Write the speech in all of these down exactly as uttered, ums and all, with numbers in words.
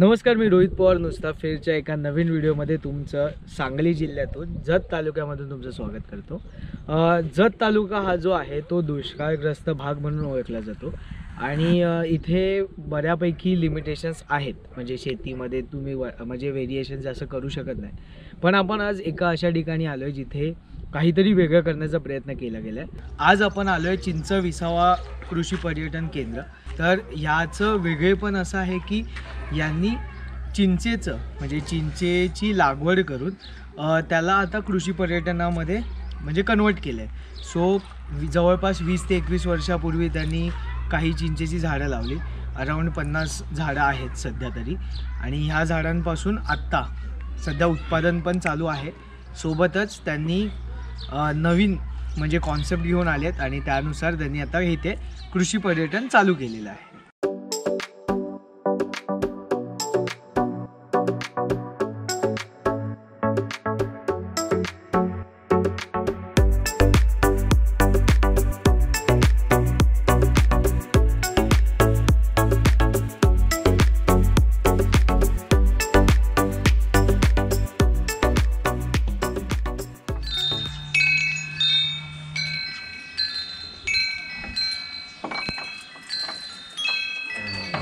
नमस्कार, मी रोहित पवार. नुस्ता फिरच्या एका नवीन व्हिडिओमध्ये तुमचं सांगली जिल्ह्यातून जत तालुक्यामधून तुमचं स्वागत करतो. जत तालुका हा जो आहे तो दुष्काळग्रस्त भाग म्हणून ओळखला जातो आणि इथे बऱ्यापैकी लिमिटेशन्स आहेत. म्हणजे शेतीमध्ये तुम्ही म्हणजे व्हेरिएशन असं करू शकत नाही, पण आपण आज एका अशा ठिकाणी आलो आहे जिथे काहीतरी वेगळं करण्याचा प्रयत्न केला गेला आहे. आज आपण आलो आहे चिंच विसावा कृषी पर्यटन केंद्र. तर याचं वेगळेपण असं आहे की यांनी चिंचेचं म्हणजे चिंचेची लागवड करून त्याला आता कृषी पर्यटनामध्ये म्हणजे कन्वर्ट केलं आहे. सो जवळपास वीस ते एकवीस वर्षापूर्वी त्यांनी काही चिंचेची झाडं लावली. अराउंड पन्नास झाडं आहेत सध्या तरी, आणि ह्या झाडांपासून आत्ता सध्या उत्पादन पण चालू आहे. सोबतच त्यांनी नवीन म्हणजे कॉन्सेप्ट घेऊन आलेत आणि त्यानुसार त्यांनी आता इथे कृषी पर्यटन चालू केलेलं आहे.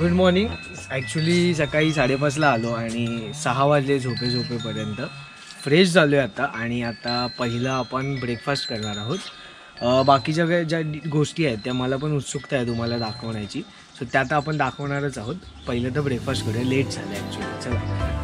Good morning. ॲक्च्युली सकाळी साडेपाचला आलो आणि सहा वाजले झोपे झोपेपर्यंत. फ्रेश झालो आहे आता आणि आता पहिला आपण ब्रेकफास्ट करणार आहोत. बाकीच्या ज्या ज्या गोष्टी आहेत त्या मला पण उत्सुकता आहे तुम्हाला दाखवण्याची, सो त्यात आपण दाखवणारच आहोत. पहिलं तर ब्रेकफास्ट करूया, लेट झालं आहे ॲक्च्युली. चला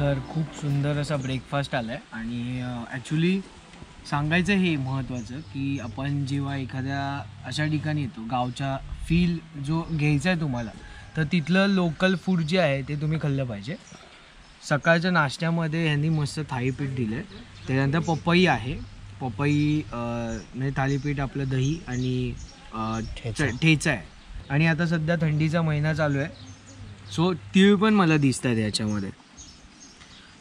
तर खूप सुंदर असा ब्रेकफास्ट आला आहे. आणि ॲक्च्युली सांगायचं हे महत्त्वाचं की आपण जेव्हा एखाद्या अशा ठिकाणी येतो, गावचा फील जो घ्यायचा आहे तुम्हाला, तर तिथलं लोकल फूड जे आहे ते तुम्ही खाल्लं पाहिजे. सकाळच्या नाश्त्यामध्ये यांनी मस्त थाळीपीठ दिलं आहे. त्यानंतर पपई आहे, पपई म्हणजे थाळीपीठ आपलं, दही आणि ठेचा आहे. आणि आता सध्या थंडीचा महिना चालू आहे, सो तीळ पण मला दिसत आहेत याच्यामध्ये.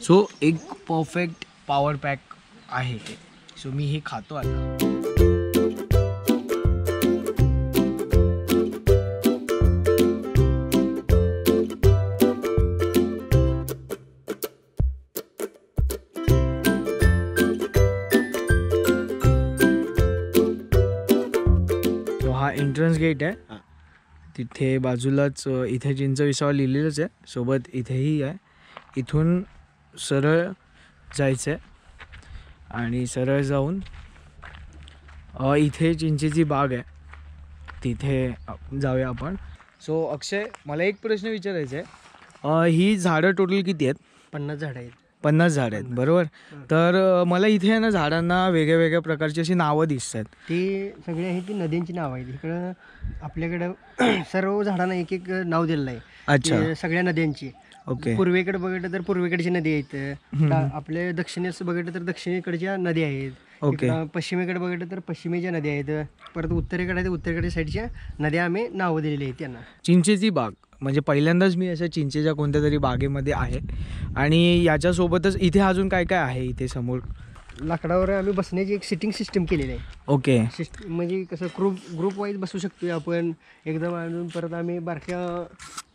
सो so, एक परफेक्ट पॉवर पॅक आहे ते. सो so, मी हे खातो आता. तो हा एंट्रन्स गेट आहे, तिथे बाजूलाच इथे चिंच विसावा लिहिलेलंच आहे. सोबत इथेही आहे, इथून सरळ जायचं आहे आणि सरळ जाऊन इथे चिंचेची बाग आहे तिथे जाऊया आपण. सो अक्षय, मला एक प्रश्न विचारायचा आहे. ही झाडं टोटल किती आहेत? पन्नास झाडं आहेत. पन्नास झाडं आहेत, बरोबर. तर मला इथे ना झाडांना वेगळ्या वेगळ्या प्रकारची अशी नावं दिसत आहेत. ती सगळी आहे ती नद्यांची नावं आहेत. इकडं आपल्याकडं सर्व झाडांना एक एक नाव दिलेलं आहे. अच्छा, सगळ्या नद्यांची. ओके. पूर्वेकडे बघितलं तर पूर्वेकडची नदी आहेत, आपल्या दक्षिणेस बघितलं तर दक्षिणेकडच्या नदी आहेत. ओके. पश्चिमेकडे बघितलं तर पश्चिमेच्या नद्या आहेत, परत उत्तरेकडे उत्तरेकडच्या साईडच्या नद्या आम्ही नावं दिलेली आहेत त्यांना. चिंचेची बाग म्हणजे पहिल्यांदाच मी अशा चिंचेच्या कोणत्या तरी बागेमध्ये आहे. आणि याच्यासोबतच इथे अजून काय काय आहे? इथे समोर लाकडावर आम्ही बसण्याची एक सिटिंग सिस्टम केलेली आहे. ओके. सिस्टम म्हणजे कसं ग्रुप ग्रुप वाईज बसू शकतो आपण एकदम. अजून परत आम्ही बारक्या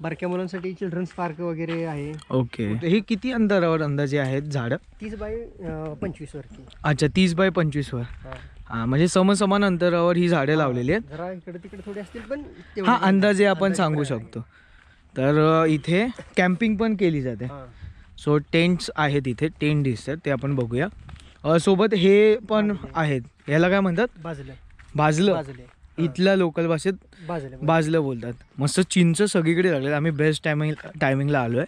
बारक्या मुलांसाठी चिल्ड्रन्स पार्क वगैरे आहे. ओके. हे किती अंतरावर अंदाजे आहेत झाडं? तीस बाय पंचवीस वर. अच्छा, तीस बाय पंचवीस वर. हां, म्हणजे समसमान अंतरावर ही झाडे लावलेली आहेत. जरा इकडे तिकडे थोडी असतील पण हा अंदाजे आपण सांगू शकतो. तर इथे कॅम्पिंग पण केली जाते. सो टेंट्स आहेत इथे, टेंट दिसतात ते आपण बघूया. सोबत हे पण आहेत, याला काय म्हणतात? बाजलं. बाजलं, इथल्या लोकल भाषेत बाजलं बोलतात. मस्त चिंच सगळीकडे लागले. आम्ही बेस्ट टायमिंग टायमिंगला आलो आहे.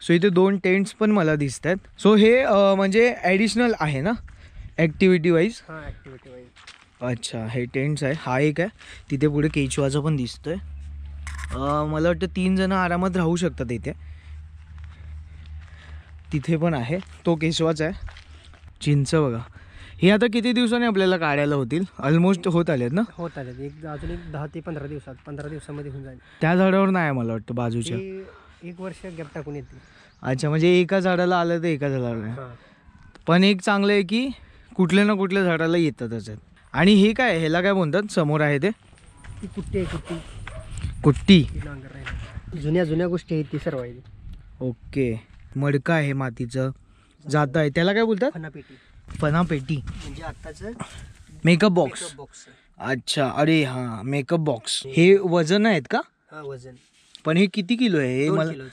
सो इथे दोन टेंट्स पण मला दिसत आहेत. सो हे म्हणजे ॲडिशनल आहे ना ॲक्टिव्हिटी वाईज? हां, ॲक्टिव्हिटी वाईज. अच्छा, हे टेंट्स आहे, हा एक आहे. तिथे पुढे केचवाचं पण दिसतोय. मला वाटतं तीन जण आरामात राहू शकतात इथे. तिथे पण आहे, तो केचवाचा आहे. चिंच बघा, हे आता किती दिवसांनी आपल्याला काढायला होतील? ऑलमोस्ट होत आलेत ना? होत आलेत, एक अजून एक दहा ते पंधरा दिवसात पंधरा दिवसामध्ये होऊन जाईल. त्या झाडावर नाही मला वाटतं, बाजूच्या एक वर्ष गॅप टाकून येते. अच्छा, म्हणजे एका झाडाला आलं तर एका झाडाला. पण एक चांगलं आहे की कुठल्या ना कुठल्या झाडाला येतातच. आणि हे काय, ह्याला काय म्हणतात समोर आहे ते? कुट्टी आहे, कुट्टी. कुट्टी जुन्या जुन्या गोष्टी आहेत ती सर्व आहे. ओके, मडका आहे मातीचं, जात आहे, त्याला काय बोलतात? फनापेटी. फनापेटी म्हणजे आताचं मेकअप बॉक्स. अच्छा, अरे हा मेकअप बॉक्स. हे वजन आहेत का? हा, वजन. पण हे किती किलो आहे? हे मला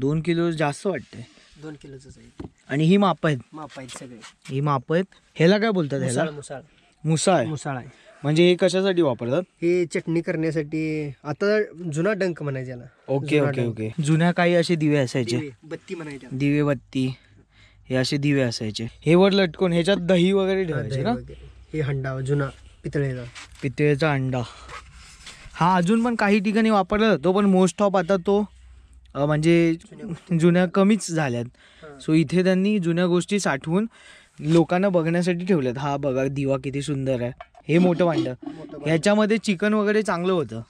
दोन किलो जास्त वाटतंय. दोन किलोच आहे. आणि ही माप आहेत? माप आहेत सगळे, ही माप आहेत. ह्याला काय बोलतात? ह्याला मुसाळ. मुसाळ मुसाळ आहे म्हणजे हे कशासाठी वापरतात? हे चटणी करण्यासाठी. आता जुना डंक म्हणायचे याला. Okay okay okay. जुन्या काही असे दिवे असायचे, बत्ती म्हणायचे, दिवे बत्ती, हे असे दिवे असायचे. हे वर लटकून ह्याच्यात दही वगैरे ठेवायचे ना. हे हंडा जुना पितळेचा, पितळेचा हंडा. हा अजून पण काही ठिकाणी वापरला जातो, पण मोस्ट ऑफ आता तो म्हणजे जुन्या कमीच झाल्यात. सो इथे त्यांनी जुन्या गोष्टी साठवून लोकांना बघण्यासाठी ठेवल्यात. हा बघा दिवा किती सुंदर आहे. हे मोठं भांडं, ह्याच्यामध्ये चिकन वगैरे चांगलं होतं.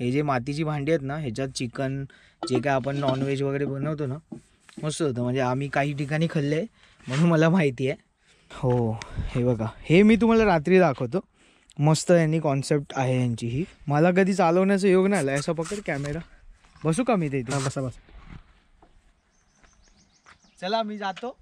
हे जे मातीची भांडी आहेत ना, ह्याच्यात चिकन जे काय आपण नॉनव्हेज वगैरे बनवतो ना, मस्त होतं. म्हणजे आम्ही काही ठिकाणी खाल्ले म्हणून मला माहिती आहे. हो हे बघा, हे मी तुम्हाला रात्री दाखवतो. मस्त यांनी कॉन्सेप्ट आहे यांची ही. मला कधी चालवण्याचा योग नाही आला. असा पकड कॅमेरा. बसू का मी ते? बसा बसा. चला मी जातो.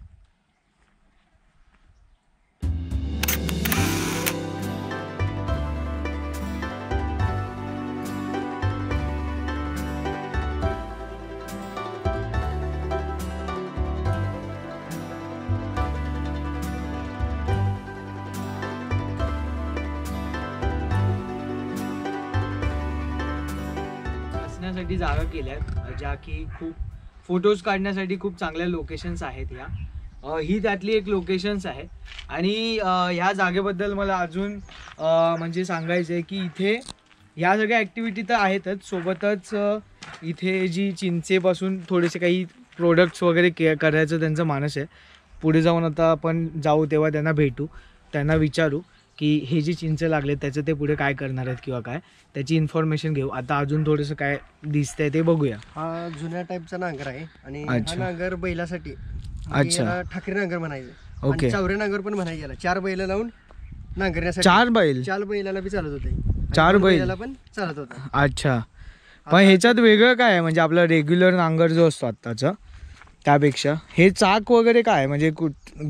जागा केल्यात ज्या की खूप फोटोज काढण्यासाठी खूप चांगल्या लोकेशन्स आहेत. या ही त्यातली एक लोकेशन्स आहे. आणि ह्या जागेबद्दल मला अजून म्हणजे सांगायचं आहे की इथे ह्या सगळ्या ॲक्टिव्हिटी तर आहेतच, सोबतच इथे जी चिंचेपासून थोडेसे काही प्रोडक्ट्स वगैरे के करायचं त्यांचा मानस आहे. पुढे जाऊन आता आपण जाऊ तेव्हा त्यांना भेटू, त्यांना विचारू की हे जी चिंच लागले त्याचं ते पुढे काय करणार आहेत किंवा काय, त्याची इन्फॉर्मेशन घेऊ. आता अजून थोडंसं काय दिसतंय ते बघूया. हा जुन्या टाईपचा नांगर आहे आणि हा नांगर बैलासाठी. अच्छा, ठाकरे नांगर म्हणायचं. ओके, चावरे नांगर पण म्हणायचं. चार बैल लावून नांगरण्यासाठी. चार बैल, चार बैलाला बी चालत होते. चार बैलाला पण चालत होता. अच्छा, पण ह्याच्यात वेगळं काय आहे? म्हणजे आपला रेग्युलर नांगर जो असतो आत्ताचा त्यापेक्षा हे चाक वगैरे काय म्हणजे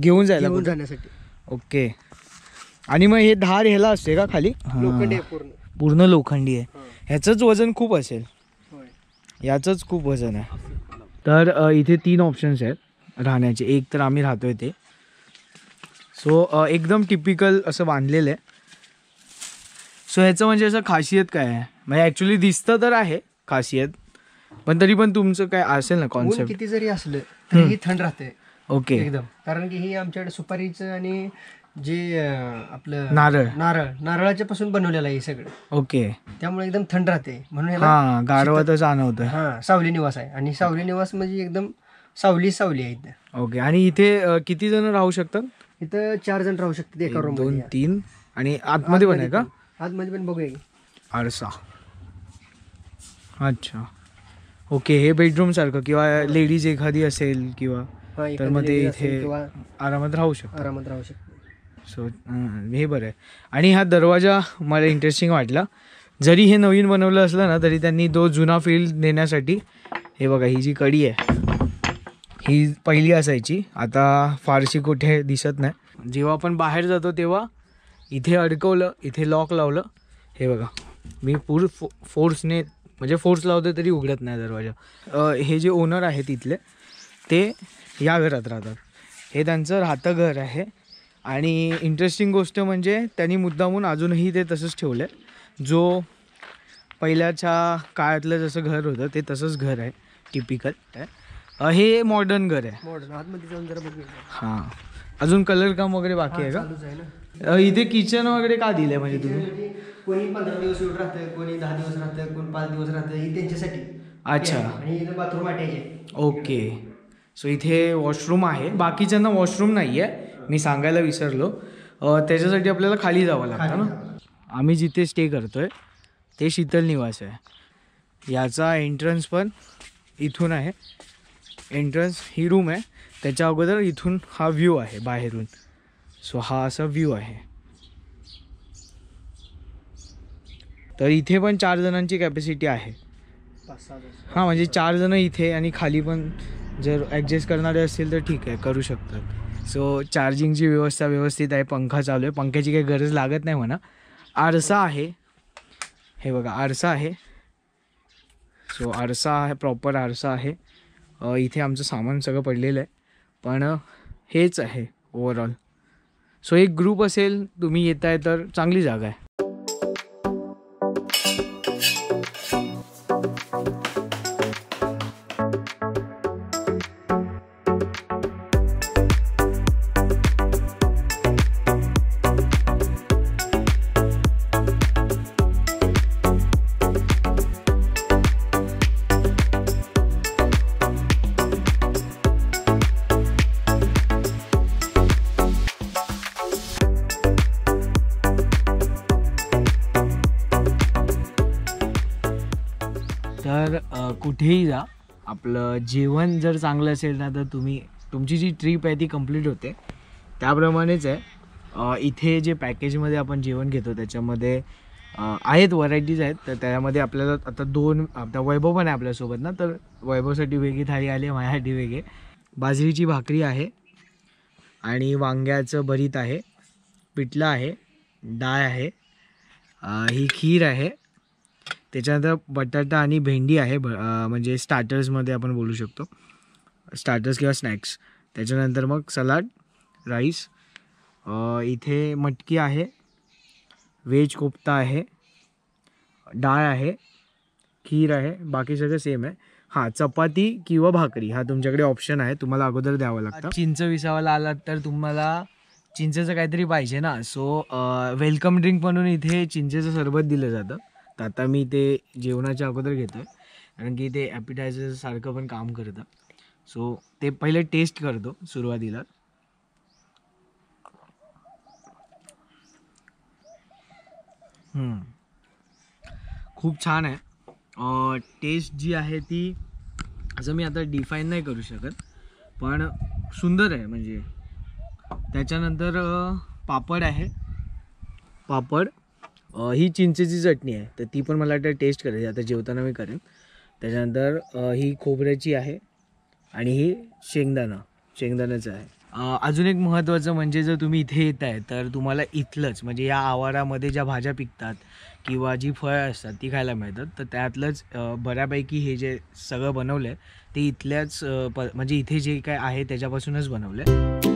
घेऊन जायला जाण्यासाठी. ओके, आणि मग हे धार ह्याला असते का? खाली लोखंडी आहे, पूर्ण पूर्ण लोखंडी आहे. ह्याचंच वजन खूप असेल. याचंच खूप वजन आहे. तर इथे तीन ऑप्शन्स आहेत राहण्याचे. एक तर आम्ही राहतोय ते, सो एकदम टिपिकल असं बांधलेलं आहे. सो ह्याचं म्हणजे असं खासियत काय आहे? म्हणजे ॲक्च्युली दिसतं तर आहे खासियत, पण तरी पण तुमचं काय असेल ना कॉन्सेप्ट? किती जरी असलं तरी थंड राहते. ओके, एकदम. कारण की ही आमच्याकडे सुपारीचं आणि जे आपलं नारळ नारळ नारळाच्या पासून बनवलेलं आहे सगळं. ओके, त्यामुळे एकदम थंड राहते म्हणून गारवा तर जाणवत. हा, सावली निवास आहे. आणि सावली निवास म्हणजे एकदम सावली सावली आहे इथे. ओके, आणि इथे किती जण राहू शकतात? इथं चार जण राहू शकतात एका रूम. दोन तीन आणि आतमध्ये पण आहे का? आतमध्ये पण बघूया. आरसा. अच्छा, ओके. हे बेडरूम सारखं किंवा लेडीज एखादी असेल किंवा तर मग ते इथे आरामात राहू शकतो. आरामात राहू शकतो. सो हे बरं आहे. आणि हा दरवाजा मला इंटरेस्टिंग वाटला. जरी हे नवीन बनवलं असलं ना तरी त्यांनी तो जुना फील देण्यासाठी. हे बघा, ही जी कडी आहे ही पहिली असायची, आता फारशी कुठे दिसत नाही. जेव्हा आपण बाहेर जातो तेव्हा इथे अडकवलं, इथे लॉक लावलं. हे बघा, मी पूर्ण फो फोर्सने म्हणजे फोर्स लावतो तरी उघडत नाही दरवाजा. हे जे ओनर आहेत इथले ते या घरात राहतात. हे त्यांचं राहतं घर आहे. आणि इंटरेस्टिंग गोष्ट म्हणजे त्यांनी मुद्दामून अजूनही ते तसंच ठेवलं आहे. जो पहिल्याच्या काळातलं जसं घर होतं ते तसंच घर आहे, टिपिकल आहे. हे मॉडर्न घर आहे. मॉडर्न आतमध्ये जाऊन जरा बघू. हां, अजून कलर काम वगैरे बाकी आहे का? इथे किचन वगैरे का दिलं आहे? म्हणजे तुम्ही कोणी पंधरा दिवस येऊन राहतं, कोणी दहा दिवस राहतं, कोणी पाच दिवस राहतं, ही त्यांच्यासाठी. अच्छा, आणि इथं बाथरूम अटॅच आहे. ओके, सो इथे वॉशरूम आहे. बाकीच्यांना वॉशरूम नाही आहे, मी सांगायला विसरलो, त्याच्यासाठी आपल्याला खाली जावं लागतं ना. आम्ही जिथे स्टे करतोय ते शीतल निवास आहे. याचा एंट्रन्स पण इथून आहे, एंट्रन्स ही रूम आहे, त्याच्या अगोदर इथून हा व्ह्यू आहे बाहेरून. सो हा असा व्ह्यू आहे. तर इथे पण चार जणांची कॅपॅसिटी आहे. हां म्हणजे चार जण इथे आणि खाली पण जर ॲडजस्ट करणारे असतील तर ठीक आहे, करू शकतात. सो चार्जिंगची व्यवस्था व्यवस्थित आहे, पंखा चालू आहे, पंख्याची काही गरज लागत नाही म्हणा. आरसा आहे, हे बघा आरसा आहे. सो आरसा आहे, प्रॉपर आरसा आहे. इथे आमचं सामान सगळं पडलेलं आहे, पण हेच आहे ओव्हरऑल. सो एक ग्रुप असेल तुम्ही येत आहे तर चांगली जागा आहे. तर कुठेही जा, आपलं जेवण जर चांगलं असेल ना तर तुम्ही तुमची जी ट्रीप आहे ती कंप्लीट होते. त्याप्रमाणेच आहे इथे जे पॅकेजमध्ये आपण जेवण घेतो त्याच्यामध्ये आहेत व्हरायटीज आहेत. तर त्यामध्ये आपल्याला आता दोन, आता वैभव पण आहे आपल्यासोबत ना, तर वैभवसाठी वेगळी थाळी आली, माझ्यासाठी वेगळे. बाजरीची भाकरी आहे आणि वांग्याचं भरीत आहे, पिठलं आहे, डाळ आहे, ही खीर आहे, त्याच्यानंतर बटाटा आणि भेंडी आहे, भ म्हणजे स्टार्टर्समध्ये आपण बोलू शकतो, स्टार्टर्स किंवा स्नॅक्स. त्याच्यानंतर मग सलाड, राईस, इथे मटकी आहे, व्हेज कोफ्ता आहे, डाळ आहे, खीर आहे, बाकी सगळं सेम आहे. हां चपाती किंवा भाकरी हा तुमच्याकडे ऑप्शन आहे, तुम्हाला अगोदर द्यावं लागतं. चिंच विसावाला आलात तर तुम्हाला चिंचेचं काहीतरी पाहिजे ना. सो वेलकम ड्रिंक म्हणून इथे चिंचेचं सरबत दिलं जातं. तर आता मी ते जेवणाच्या अगोदर घेतो आहे, कारण की ते ॲपिटायझरसारखं पण काम करतं. सो ते पहिले टेस्ट करतो सुरुवातीला. खूप छान आहे. टेस्ट जी आहे ती असं मी आता डिफाईन नाही करू शकत, पण सुंदर आहे म्हणजे. त्याच्यानंतर पापड आहे, पापड, ही चिंचेची चटणी आहे तर ती पण मला वाटतं टेस्ट करायची, आता जेवताना मी करेन. त्याच्यानंतर ही खोबऱ्याची आहे आणि ही शेंगदाणा, शेंगदाण्याचं आहे. अजून एक महत्त्वाचं म्हणजे जर तुम्ही इथे येत आहे तर तुम्हाला इथलंच म्हणजे या आवारामध्ये ज्या भाज्या पिकतात किंवा जी फळं असतात ती खायला मिळतात. तर त्यातलंच बऱ्यापैकी हे जे सगळं बनवलं आहे ते इथल्याच प म्हणजे इथे जे काय आहे त्याच्यापासूनच बनवलं आहे.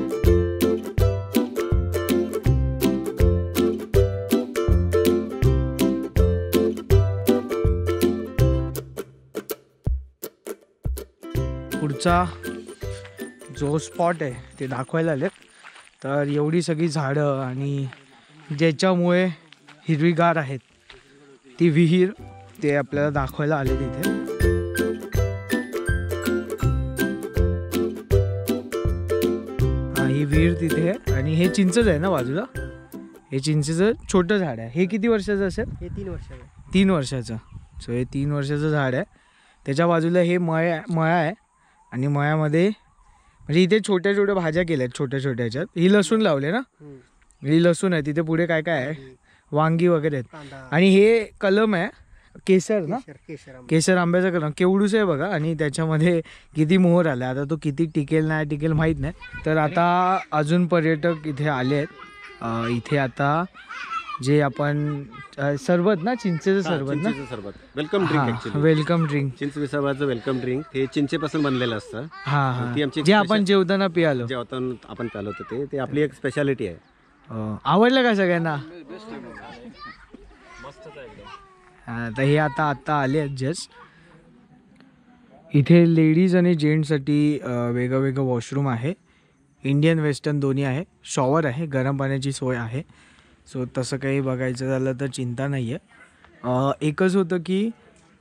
पुढचा जो स्पॉट आहे ते दाखवायला आले तर एवढी सगळी झाडं आणि ज्याच्यामुळे हिरवीगार आहेत ती विहीर ते आपल्याला दाखवायला आले तिथे. ही विहीर तिथे आहे आणि हे चिंचच आहे ना बाजूला, हे चिंचेचं छोटं झाड आहे. हे किती वर्षाचं असेल? हे तीन वर्षाचं. तीन वर्षाचं सो हे तीन वर्षाचं झाड आहे. त्याच्या बाजूला हे मळ्या मळा आहे आणि मळ्यामध्ये म्हणजे इथे छोट्या छोट्या भाज्या केल्या आहेत, छोट्या छोट्या ह्याच्यात. ही लसूण लावले ना, ही लसूण आहे. तिथे पुढे काय काय आहे, वांगी वगैरे आहेत. आणि हे कलम आहे केसर ना, केसर आंब्याचा कलम, केवडूस आहे बघा. आणि त्याच्यामध्ये किती मोहर आला, आता तो किती टिकेल नाही टिकेल माहीत नाही. तर आता अजून पर्यटक इथे आले आहेत. इथे आता जे आपण सरबत ना, चिंचेचं सरबत ना, सरबत वेलकम ड्रिंक, वेलकम ड्रिंक, चिंच विसावाचं वेलकम ड्रिंक. हे चिंचेपासून बनलेलं असतं. हां हां, ती आमची जे आपण जेवताना पियालो, जेवताना आपण पियालो होतं ते, ते आपली एक स्पेशालिटी आहे. आवडलं का सगळ्यांना? हां तर हे आता आत्ता आले आहेत जस्ट. इथे लेडीज आणि जेंट्ससाठी वेगळं वेगळं वॉशरूम आहे, इंडियन वेस्टर्न दोन्ही आहे, शॉवर आहे, गरम पाण्याची सोय आहे. सो तसं काही बघायचं झालं तर चिंता नाही आहे. एकच होतं की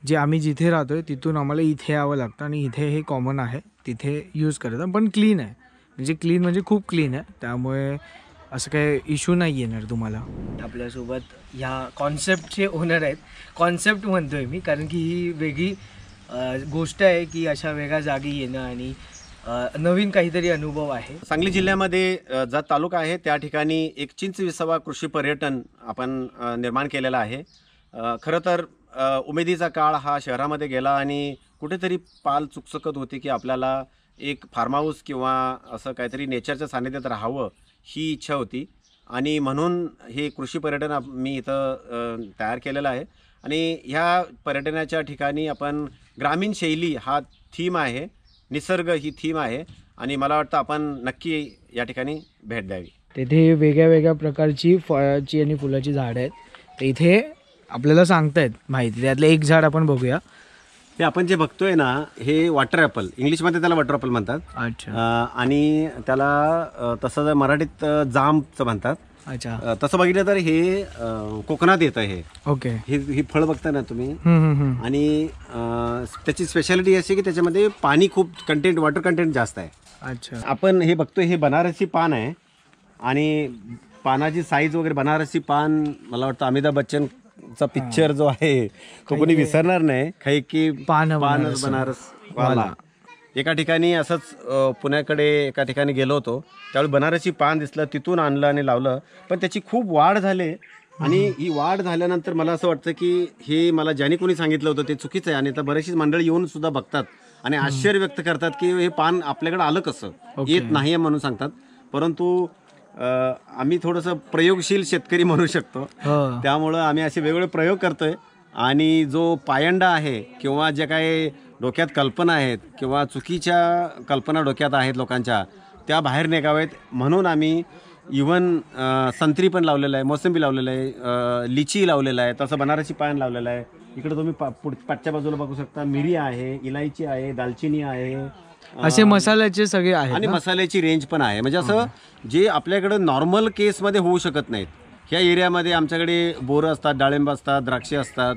जे आम्ही जिथे राहतो आहे तिथून आम्हाला इथे यावं लागतं आणि इथे हे कॉमन आहे, तिथे यूज करतात. पण क्लीन आहे म्हणजे क्लीन म्हणजे खूप क्लीन आहे, त्यामुळे असं काही इश्यू नाही येणार तुम्हाला. आपल्यासोबत ह्या कॉन्सेप्टचे ओनर आहेत, कॉन्सेप्ट म्हणतोय मी कारण की ही वेगळी गोष्ट आहे की अशा वेगळ्या जागी येणं आणि नवीन काहीतरी अनुभव आहे. सांगली जिल्ह्यामध्ये जत तालुका आहे त्या ठिकाणी एक चिंच विसावा कृषी पर्यटन आपण निर्माण केलेला आहे. खरं तर उमेदीचा काळ हा शहरामध्ये गेला आणि कुठेतरी पाल चुकचुकत होती की आपल्याला एक फार्म हाऊस किंवा असं काहीतरी नेचरच्या सानिध्यात राहावं ही इच्छा होती आणि म्हणून हे कृषी पर्यटन मी इथं तयार केलेलं आहे. आणि ह्या पर्यटनाच्या ठिकाणी आपण ग्रामीण शैली हा थीम आहे, निसर्ग ही थीम आहे आणि मला वाटतं आपण नक्की या ठिकाणी भेट द्यावी. तेथे वेगळ्या वेगळ्या प्रकारची फळाची आणि फुलाची झाडं आहेत, ते इथे आपल्याला सांगतायत माहिती. त्यातलं एक झाड आपण बघूया. हे आपण जे बघतोय ना हे वॉटर ॲपल, इंग्लिशमध्ये त्याला वॉटर ॲपल म्हणतात. अच्छा. आणि त्याला तसं मराठीत जामचं म्हणतात. अच्छा. तसं बघितलं तर हे कोकणात येतं हे. ओके. हे ही फळ बघता ना तुम्ही आणि त्याची स्पेशालिटी अशी की त्याच्यामध्ये पाणी खूप कंटेंट, वॉटर कंटेंट जास्त आहे. अच्छा. आपण हे बघतोय हे बनारसी पान आहे आणि पानाची साईज वगैरे बनारसी पान मला वाटतं अमिताभ बच्चन चा पिक्चर जो आहे तो कोणी विसरणार नाही, खाई की पान पानस बनारस वाला. एका ठिकाणी असंच पुण्याकडे एका ठिकाणी गेलो होतो त्यावेळी बनारसी पान दिसलं, तिथून आणलं आणि लावलं, पण त्याची खूप वाढ झाली आणि ही वाढ झाल्यानंतर मला असं वाटतं की हे मला ज्याने कोणी सांगितलं होतं ते चुकीचं आहे. आणि आता बरीचशी मंडळी येऊन सुद्धा बघतात आणि आश्चर्य व्यक्त करतात की हे पान आपल्याकडे आलं कसं, येत नाही म्हणून सांगतात. परंतु आम्ही थोडंसं प्रयोगशील शेतकरी म्हणू शकतो, त्यामुळं आम्ही असे वेगवेगळे प्रयोग करतोय आणि जो पायंडा आहे किंवा जे काही डोक्यात कल्पना आहेत किंवा चुकीच्या कल्पना डोक्यात आहेत लोकांच्या त्या बाहेर निघावेत म्हणून आम्ही इवन संत्री पण लावलेलं आहे, मोसंबी लावलेलं आहे, लिची लावलेलं आहे, तसं बनारसी पान लावलेलं आहे. इकडे तुम्ही पाठच्या बाजूला बघू शकता मिरी आहे, इलायची आहे, दालचिनी आहे, असे मसाल्याचे सगळे आहे आणि मसाल्याची रेंज पण आहे. म्हणजे असं जे आपल्याकडे नॉर्मल केसमध्ये होऊ शकत नाहीत ह्या एरियामध्ये आमच्याकडे बोरं असतात, डाळिंब असतात, द्राक्षे असतात,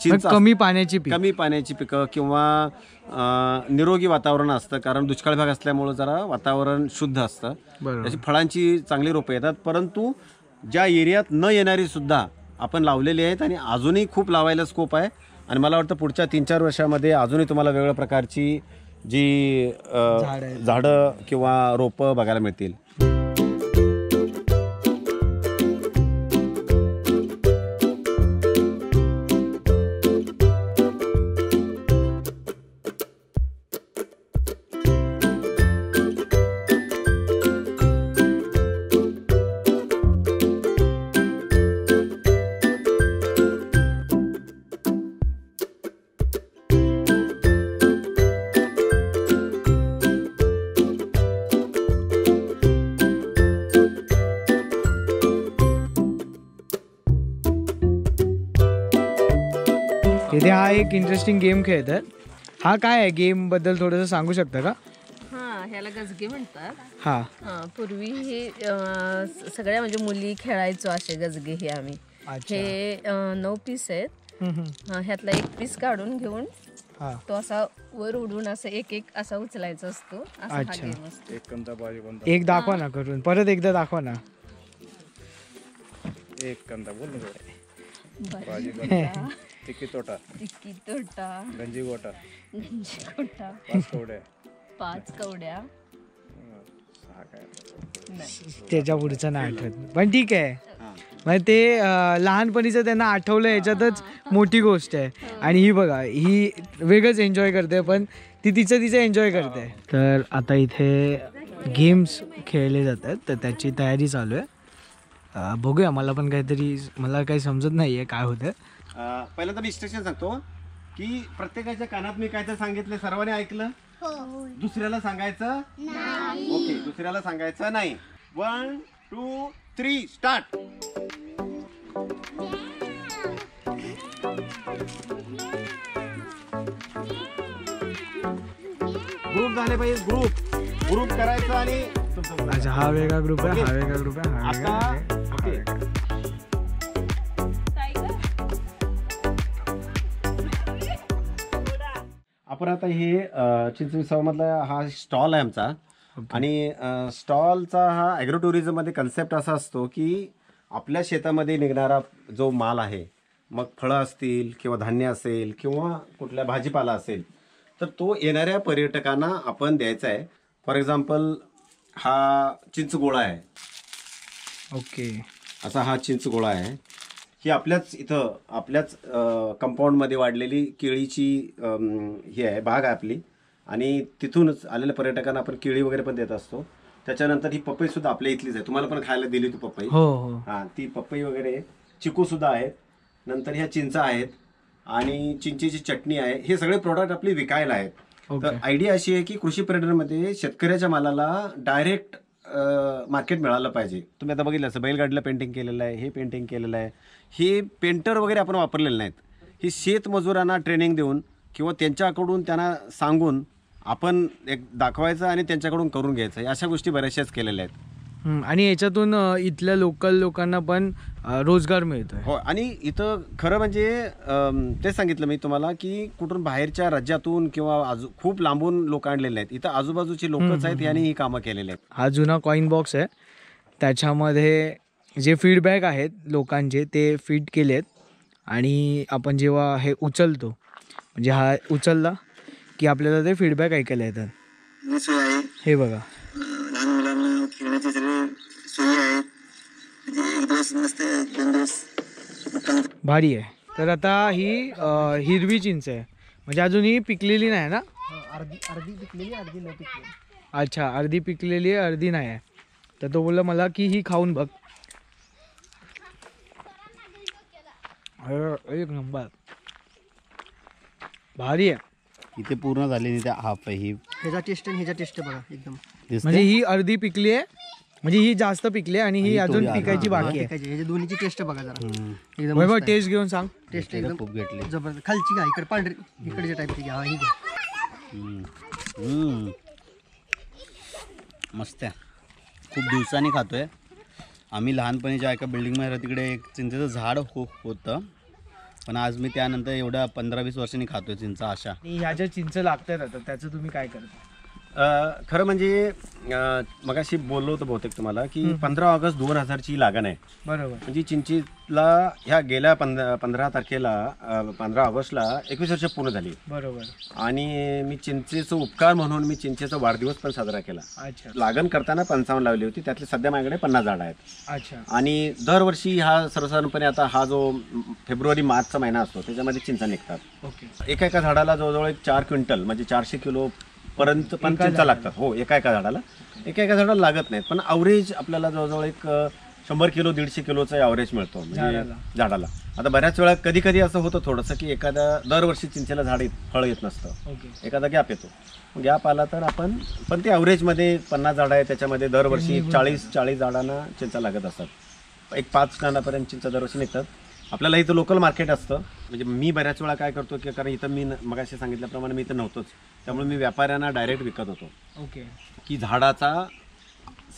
चिंच, कमी पाण्याची कमी पाण्याची पिकं किंवा निरोगी वातावरण असतं कारण दुष्काळ भाग असल्यामुळं जरा वातावरण शुद्ध असतं, त्याची फळांची चांगली रोपं येतात. परंतु ज्या एरियात न येणारी सुद्धा आपण लावलेली आहेत आणि अजूनही खूप लावायला स्कोप आहे आणि मला वाटतं पुढच्या तीन चार वर्षामध्ये अजूनही तुम्हाला वेगवेगळ्या प्रकारची जी झाडं किंवा रोपं बघायला मिळतील. इथे हा एक इंटरेस्टिंग गेम खेळतात. हा काय आहे, गेम बद्दल थोडंसं सांगू शकता का? हां, ह्याला गजगे म्हणतात. हां, पूर्वी हे सगळ्या म्हणजे मुली खेळायचो असे गजगे. हे आम्ही हे नऊ पीस आहेत, ह्यातला एक पीस काढून घेऊन तो असा वर उडून असं एक एक असा उचलायचा असतो. अच्छा. एक दाखवा ना करून, परत एकदा दाखवा ना. एक कंदा बोल तिक्की तोटा, तिक्की तोटा, गंजी गोटा, गंजी गोटा, पाच कवड्या, पाच कवड्या, त्याच्या पुढचं नाही आठवत पण ठीक आहे. म्हणजे ते लहानपणीचं त्यांना आठवलं याच्यातच मोठी गोष्ट आहे. आणि ही बघा ही वेगळंच एन्जॉय करते पण ती तिचं तिचं एन्जॉय करते. तर आता इथे गेम्स खेळले जातात तर त्याची तयारी चालू आहे. बघूया, मला पण काहीतरी मला काही समजत नाही आहे काय होतं. पहिला तर मी इन्स्ट्रक्शन सांगतो की प्रत्येकाच्या कानात मी काय तर सांगितलं, सर्वांनी ऐकलं, दुसऱ्याला सांगायचं नाही. ओके, दुसऱ्याला सांगायचं नाही. One two three start. Group झाले पाहिजे, ग्रुप ग्रुप करायचं आणि तुमचा हा वेगळा ग्रुप आहे, हा वेगळा ग्रुप आहे. आता आपण आता हे चिंच विसावामधला हा स्टॉल आहे आमचा, आणि स्टॉलचा हा ॲग्रो टुरिझम मध्ये कन्सेप्ट असा असतो की आपल्या शेतामध्ये निघणारा जो माल आहे, मग फळं असतील किंवा धान्य असेल किंवा कुठल्या भाजीपाला असेल, तर तो येणाऱ्या पर्यटकांना आपण द्यायचा आहे. फॉर एक्झाम्पल हा चिंचगोळा आहे, ओके, असा हा चिंचगोळा आहे. ही आपल्याच इथं आपल्याच कंपाऊंडमध्ये वाढलेली केळीची ही आहे, बाग आहे आपली, आणि तिथूनच आलेल्या पर्यटकांना आपण केळी वगैरे पण देत असतो. त्याच्यानंतर ही पपई सुद्धा आपल्या इथलीच आहे, तुम्हाला पण खायला दिली होती पपई. हो हो, हां, ती पपई वगैरे, चिकू सुद्धा आहेत, नंतर ह्या चिंचा आहेत आणि चिंचेची चटणी आहे. हे सगळे प्रोडक्ट आपले विकायला आहेत. तर आयडिया अशी आहे की कृषी पर्यटनमध्ये शेतकऱ्याच्या मालाला डायरेक्ट मार्केट मिळालं पाहिजे. तुम्ही आता बघितलं असं बैलगाडीला पेंटिंग केलेलं आहे, हे पेंटिंग केलेलं आहे, हे पेंटर वगैरे आपण वापरलेले नाहीत. हे शेतमजुरांना ट्रेनिंग देऊन किंवा त्यांच्याकडून त्यांना सांगून आपण एक दाखवायचं आणि त्यांच्याकडून करून घ्यायचं, अशा गोष्टी बऱ्याचशाच केलेल्या आहेत. आणि याच्यातून इथल्या लोकल लोकांना पण रोजगार मिळतो. हो, आणि इथं खरं म्हणजे ते सांगितलं मी तुम्हाला की कुठून बाहेरच्या राज्यातून किंवा आजू खूप लांबून लोक आणलेले आहेत, इथं आजूबाजूची लोकच आहेत, यांनी ही कामं केलेली आहेत. हा जुना कॉईन बॉक्स आहे, त्याच्यामध्ये जे फीडबॅक आहेत लोकांचे ते फीड केले आहेत, आणि आपण जेव्हा हे उचलतो म्हणजे हा उचलला की आपल्याला ते फीडबॅक ऐकायला येतात. हे बघा, लहान मुलांना खेळण्याची सगळी सोयी आहे, एक दिवस नसते दोन दिवस, भारी आहे. तर आता ही हिरवी चिंच आहे, म्हणजे अजूनही पिकलेली नाही ना, अर्धी अर्धी पिकलेली अर्धी नाही पिकलेली. अच्छा, अर्धी पिकलेली अर्धी नाही आहे. तर तो बोलला मला की ही खाऊन बघ, एक नंबर, भारी आहे. इथे पूर्ण झाली नाही, हाफ आहे ही. ह्याचा टेस्ट आणि ह्याचा टेस्ट बघा एकदम, म्हणजे ही अर्धी पिकली आहे, म्हणजे ही जास्त पिकली आहे आणि ही अजून पिकायची बाकी आहे. ह्याच्या दोन्हीची टेस्ट बघा जरा एकदम. वैभव टेस्ट घेऊन सांग. टेस्ट एकदम खूप घेतली, जबरदस्त. खालची घ्या, इकडे पांढरी इकडच्या टाईपची घ्या, ही घ्या. मस्त आहे, खूप दिवसांनी खातोय. आम्ही लहानपणीच्या एका बिल्डिंगमध्ये तिकडे एक चिंचेचं झाड होतं, पण आज मी त्यानंतर एवढ्या पंधरा वीस वर्षांनी खातोय चिंच. अशा ह्या ज्या चिंच लागतात आता त्याचं तुम्ही काय करता? खरं म्हणजे मगाशी बोललो होतं बहुतेक तुम्हाला की पंधरा ऑगस्ट दोन हजारची लागण आहे, बरोबर. म्हणजे चिंचीला ह्या गेल्या पंधरा पंधरा तारखेला पंधरा ऑगस्टला एकवीस वर्ष पूर्ण झाली, बरोबर. आणि मी चिंचेचं उपकार म्हणून मी चिंचेचा वाढदिवस पण साजरा केला. अच्छा. लागण करताना पंचावन्न लावली होती, त्यातले सध्या माझ्याकडे पन्नास झाडं आहेत. अच्छा. आणि दरवर्षी हा सर्वसाधारणपणे आता हा जो फेब्रुवारी मार्चचा महिना असतो त्याच्यामध्ये चिंचा निघतात. ओके. एका एका झाडाला जवळजवळ एक चार क्विंटल म्हणजे चारशे किलो परंतु पण चिंचा लागतात. हो, एका एका झाडाला एका एका झाडाला लागत नाहीत, पण ॲव्हरेज आपल्याला जवळजवळ एक शंभर किलो दीडशे किलोचा ॲव्हरेज मिळतो म्हणजे झाडाला. आता बऱ्याच वेळा कधी कधी असं होतं थोडंसं की एखादा दरवर्षी चिंचेला झाड फळ येत नसतं, एखादा गॅप येतो. गॅप आला तर आपण पण ते ॲव्हरेजमध्ये पन्नास झाडं आहे त्याच्यामध्ये दरवर्षी चाळीस चाळीस झाडांना चिंचा लागत असतात, एक पाच टनापर्यंत चिंचा दरवर्षी निघतात. आपल्याला इथं लोकल मार्केट असतं, म्हणजे मी बऱ्याच वेळा काय करतो की कारण इथं मी मगाशी सांगितल्याप्रमाणे मी इथं नव्हतोच, त्यामुळे मी व्यापाऱ्यांना डायरेक्ट विकत होतो. ओके. की झाडाचा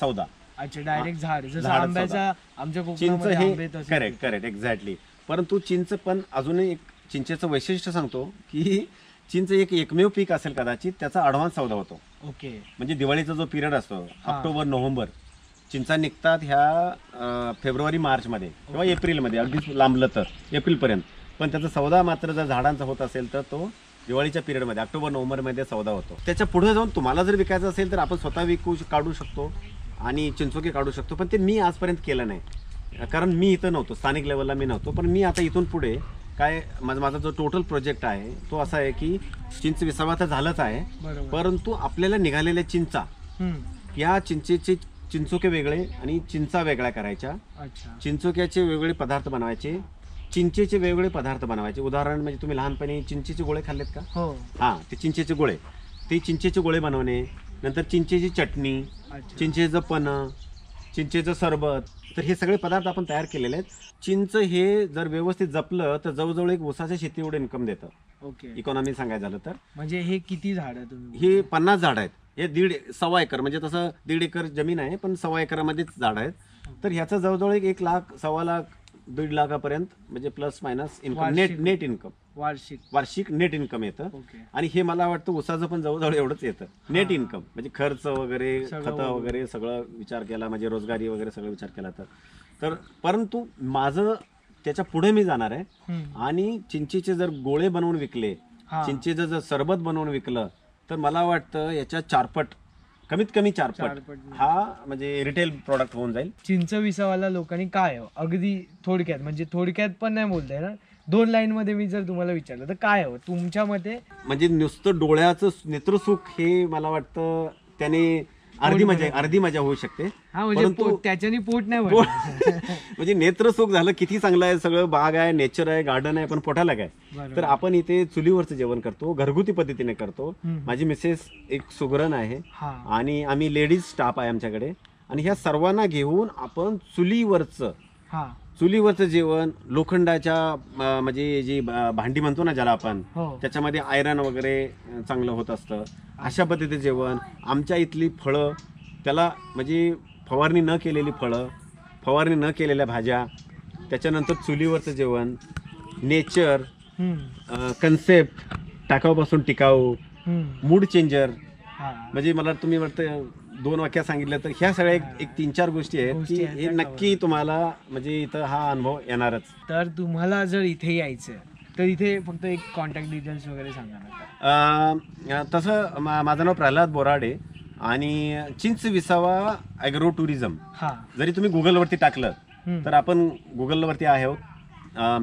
सौदा. अच्छा, डायरेक्ट झाड, जसं आंब्याचा आमच्या कोकणात आंबे तसे. Correct correct, exactly. परंतु चिंच पण अजूनही एक चिंचेचं वैशिष्ट्य सांगतो की चिंच एक एकमेव पीक असेल कदाचित त्याचा ॲडव्हान्स सौदा होतो. ओके. म्हणजे दिवाळीचा जो पिरियड असतो ऑक्टोबर नोव्हेंबर, चिंचा निघतात ह्या फेब्रुवारी मार्चमध्ये किंवा एप्रिलमध्ये, अगदी लांबलं तर एप्रिलपर्यंत. पण त्याचा सौदा मात्र जर झाडांचा होत असेल तर तो दिवाळीच्या पिरियडमध्ये ऑक्टोबर नोव्हेंबरमध्ये सौदा होतो. त्याच्या पुढे जाऊन तुम्हाला जर विकायचं असेल तर आपण स्वतः विकू काढू शकतो आणि चिंचोके काढू शकतो, पण ते मी आजपर्यंत केलं नाही कारण मी इथं नव्हतो, स्थानिक लेवलला मी नव्हतो. पण मी आता इथून पुढे काय माझा माझा जो टोटल प्रोजेक्ट आहे तो असा आहे की चिंच विसावा तर झालंच आहे, परंतु आपल्याला निघालेल्या चिंचा या चिंचेची चिंचोके वेगळे आणि चिंचा वेगळ्या करायच्या, चिंचोक्याचे वेगळे पदार्थ बनवायचे, चिंचेचे वेगळे पदार्थ बनवायचे. उदाहरण म्हणजे तुम्ही लहानपणी चिंचेचे गोळे खाल्लेत का? हो. हां, ते चिंचेचे गोळे, ते चिंचेचे गोळे बनवणे, नंतर चिंचेची चटणी, चिंचेचं पन्ह, चिंचेचं सरबत, तर हे सगळे पदार्थ आपण तयार केलेले आहेत. चिंच हे जर व्यवस्थित जपलं तर जवळजवळ एक ऊसाच्या शेती एवढं इन्कम देतं. ओके. इकॉनॉमी सांगायचं झालं तर. म्हणजे हे किती झाड आहे तुम्ही? हे पन्नास झाड आहेत, हे दीड सव्वा एकर, म्हणजे तसं दीड एकर जमीन आहे पण सव्वा एकरामध्येच झाड आहेत. तर ह्याचं जवळजवळ एक लाख सव्वा लाख दीड लाखापर्यंत म्हणजे plus minus income net net income वार्षिक वार्षिक नेट इन्कम येतं. आणि हे मला वाटतं उसाचं पण जवळजवळ एवढंच येतं नेट इन्कम म्हणजे खर्च वगैरे खतं वगैरे सगळं विचार केला म्हणजे रोजगारी वगैरे सगळं विचार केला तर. परंतु माझं त्याच्या पुढे मी जाणार आहे आणि चिंचेचे जर गोळे बनवून विकले चिंचेचं जर सरबत बनवून विकलं तर मला वाटतं याच्या चारपट कमीत कमी चारपट हा म्हणजे रिटेल प्रोडक्ट होऊन जाईल. चिंच विसावाला लोकांनी काय हो अगदी थोडक्यात म्हणजे थोडक्यात पण नाही बोलताय ना दोन लाईन मध्ये मी जर तुम्हाला विचारलं तर काय हो तुमच्या मते म्हणजे नुसतं डोळ्याचं नेत्रसुख हे मला वाटतं त्याने अर्धी मजा अर्धी मजा होऊ शकते त्याच्याने पोट नाही म्हणजे नेत्रसुख झालं किती चांगलं आहे सगळं बाग आहे नेचर आहे गार्डन आहे पण पोटाला काय. तर आपण इथे चुलीवरचं जेवण करतो घरगुती पद्धतीने करतो. माझी मिसेस एक सुगरण आहे आणि आम्ही लेडीज स्टाफ आहे आमच्याकडे आणि ह्या सर्वांना घेऊन आपण चुलीवरचं चुलीवरचं जेवण लोखंडाच्या म्हणजे जी भांडी म्हणतो ना ज्याला आपण त्याच्यामध्ये आयरन वगैरे चांगलं होत असतं अशा पद्धतीचं जेवण आमच्या इथली फळं त्याला म्हणजे फवारणी न केलेली फळं फवारणी न केलेल्या भाज्या त्याच्यानंतर चुलीवरचं जेवण नेचर कन्सेप्ट टाकाऊपासून टिकाऊ मूड चेंजर म्हणजे मला तुम्ही वाटतं दोन वाक्या सांगितलं तर ह्या सगळ्या एक तीन चार गोष्टी आहेत की हे नक्की तुम्हाला म्हणजे इथं हा अनुभव येणारच. तर तुम्हाला जर इथे यायचं तर इथे फक्त एक कॉन्टॅक्ट डिटेल्स वगैरे सांगा. तसं मा माझं नाव प्रल्हाद बोराडे आणि चिंच विसावा ॲग्रो टुरिझम जरी तुम्ही गुगलवरती टाकलं तर आपण गुगलवरती आहे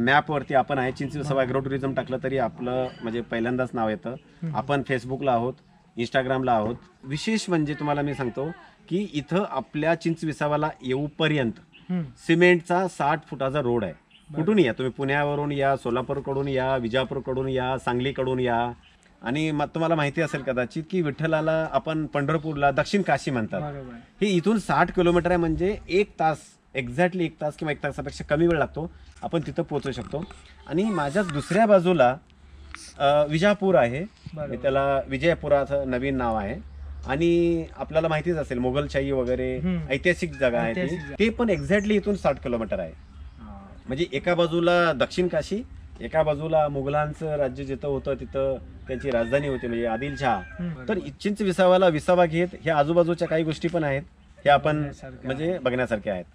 मॅपवरती आपण आहे चिंच विसावा ॲग्रो टुरिझम टाकलं तरी आपलं म्हणजे पहिल्यांदाच नाव येतं. आपण फेसबुकला आहोत इंस्टाग्रामला आहोत. विशेष म्हणजे तुम्हाला मी सांगतो की इथं आपल्या चिंच विसावाला येऊपर्यंत सिमेंटचा साठ फुटाचा रोड आहे. कुठून या तुम्ही पुण्यावरून या सोलापूरकडून या विजापूरकडून या सांगलीकडून या आणि मग तुम्हाला माहिती असेल कदाचित की विठ्ठलाला आपण पंढरपूरला दक्षिण काशी म्हणतात हे इथून साठ किलोमीटर आहे म्हणजे एक तास एक्झॅक्टली एक तास किंवा एक तासापेक्षा कमी वेळ लागतो आपण तिथं पोहोचू शकतो. आणि माझ्याच दुसऱ्या बाजूला विजापूर आहे त्याला विजयपुराचं नवीन नाव आहे आणि आपल्याला माहितीच असेल मोगलशाही वगैरे ऐतिहासिक जागा आहे ते पण एक्झॅक्टली इथून साठ किलोमीटर आहे. म्हणजे एका बाजूला दक्षिण काशी एका बाजूला मुघलांचं राज्य जिथं होतं तिथं त्यांची राजधानी होती म्हणजे आदिलशाह. तर चिंच विसावाला विसावा घेत ह्या आजूबाजूच्या काही गोष्टी पण आहेत हे आपण म्हणजे बघण्यासारख्या आहेत.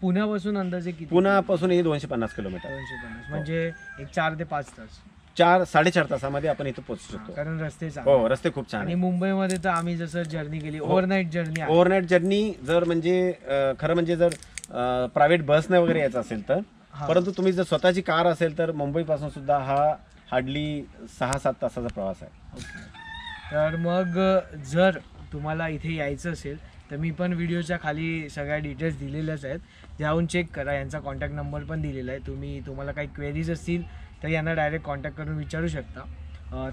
पुण्यापासून अंदाजे पुण्यापासून हे दोनशे पन्नास किलोमीटर दोनशे पन्नास म्हणजे एक चार ते पाच तास चार साडेचार तासामध्ये आपण इथे पोहोचू शकतो कारण रस्ते हो रस्ते खूप छान. आणि मुंबईमध्ये तर आम्ही जसं जर्नी केली ओव्हरनाईट जर्नी ओव्हरनाईट जर्नी जर म्हणजे खरं म्हणजे जर प्रायव्हेट बसने वगैरे यायचं असेल तर परंतु तुम्ही जर स्वतःची कार असेल तर मुंबईपासून सुद्धा हा हार्डली सहा सात तासाचा प्रवास आहे. तर मग जर तुम्हाला इथे यायचं असेल तर मी पण व्हिडिओच्या खाली सगळ्या डिटेल्स दिलेल्याच आहेत जाऊन चेक करा. यांचा कॉन्टॅक्ट नंबर पण दिलेला आहे तुम्ही तुम्हाला काही क्वेरीज असतील तर यांना डायरेक्ट कॉन्टॅक्ट करून विचारू शकता.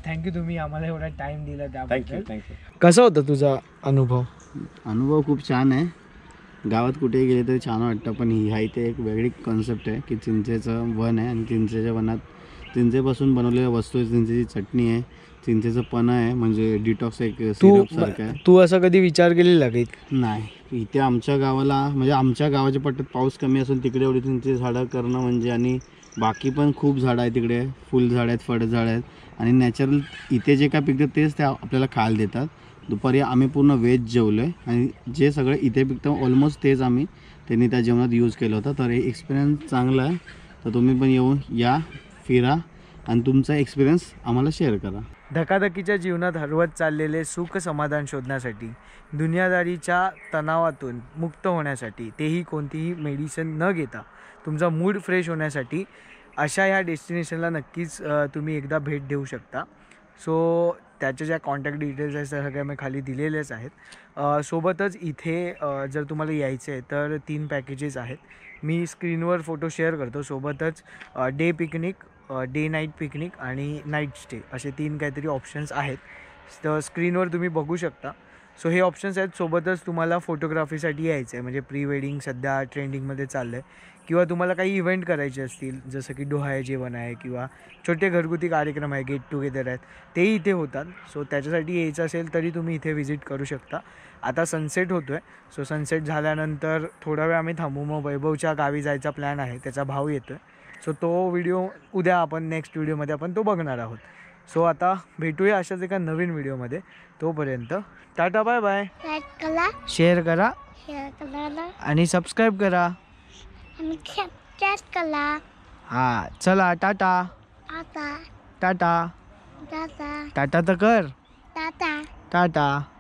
थँक्यू तुम्ही आम्हाला एवढा टाइम दिला त्याबद्दल. थँक्यू. कसा होता तुझा अनुभव? अनुभव खूप छान आहे. गावात कुठेही गेले तरी छान वाटतं पण ही हा इथे एक वेगळी कॉन्सेप्ट आहे की चिंचेचं वन आहे आणि चिंचेच्या वनात चिंचेपासून बनवलेल्या वस्तू आहे चिंचेची चटणी आहे चिंचेचं पण आहे म्हणजे डिटॉक्स एक सिरप सारखं आहे. तू असा कधी विचार केलेला की नाही इथे आमच्या गावाला म्हणजे आमच्या गावाच्या पट्ट्यात पाऊस कमी असेल तिकडे एवढी चिंचेची झाडं करणं म्हणजे आणि बाकी पण खूप झाडं आहेत तिकडे फुलझाड आहेत फळझाड आहेत आणि नॅचरल इथे जे काय पिकतं तेच ते आपल्याला खायला देतात. दुपारी आम्ही पूर्ण व्हेज जेवलो आहे आणि जे सगळं इथे पिकतं ऑलमोस्ट तेच आम्ही त्यांनी त्या जेवणात यूज केलं होतं. तर हे एक्सपिरियन्स चांगला आहे तर तुम्ही पण येऊन या फिरा आणि तुमचा एक्सपिरियन्स आम्हाला शेअर करा. धकाधकीच्या जीवनात हरवत चाललेले सुख समाधान शोधण्यासाठी दुनियादारीच्या तणावातून मुक्त होण्यासाठी तेही कोणतीही मेडिसिन न घेता तुमचा मूड फ्रेश होण्यासाठी अशा ह्या डेस्टिनेशनला नक्कीच तुम्ही एकदा भेट देऊ शकता. सो त्याच्या ज्या कॉन्टॅक्ट डिटेल्स आहेत त्या सगळ्या मी खाली दिलेल्याच आहेत. सोबतच इथे जर तुम्हाला यायचं आहे तर तीन पॅकेजेस आहेत मी स्क्रीनवर फोटो शेअर करतो. सोबतच day picnic day night picnic आणि नाईट स्टे असे तीन काहीतरी ऑप्शन्स आहेत तर स्क्रीनवर तुम्ही बघू शकता. सो हे ऑप्शन्स आहेत. सोबतच तुम्हाला फोटोग्राफीसाठी यायचं आहे म्हणजे प्री वेडिंग सध्या ट्रेंडिंगमध्ये चाललं आहे, किंवा तुम्हाला काही इव्हेंट करायचे असतील जसं की डोहाळे जेवण आहे किंवा छोटे घरगुती कार्यक्रम आहे, गेट टुगेदर आहेत, तेही इथे होतात. सो त्याच्यासाठी यायचं असेल तरी तुम्ही इथे व्हिजिट करू शकता. आता सनसेट होतो आहे, सो सनसेट झाल्यानंतर थोडा वेळ आम्ही थांबू, मग वैभवच्या गावी जायचा प्लॅन आहे, त्याचा भाव येतो आहे. सो तो व्हिडिओ उद्या आपण नेक्स्ट व्हिडिओमध्ये आपण तो बघणार आहोत. सो आता भेटूया अशाच एका नवीन व्हिडिओमध्ये. तोपर्यंत टाटा बाय बाय. लाईक करा, शेअर करा, शेअर करा आणि सबस्क्राईब करा आणि सबस्क्राईब करा. हां चला टाटा टाटा टाटा टाटा टाटा तर कर टाटा टाटा.